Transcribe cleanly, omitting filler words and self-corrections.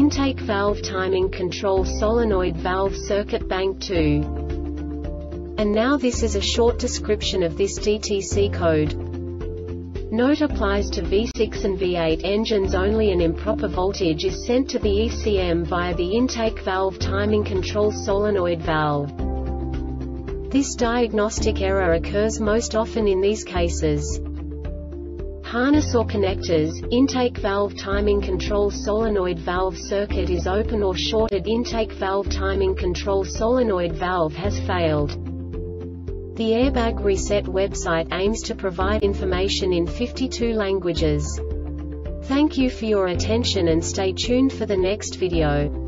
intake valve timing control solenoid valve circuit bank 2. And now this is a short description of this DTC code. Note applies to V6 and V8 engines only. An improper voltage is sent to the ECM via the intake valve timing control solenoid valve. This diagnostic error occurs most often in these cases. Harness or connectors, intake valve timing control solenoid valve circuit is open or shorted. Intake valve timing control solenoid valve has failed. The Airbag Reset website aims to provide information in 52 languages. Thank you for your attention and stay tuned for the next video.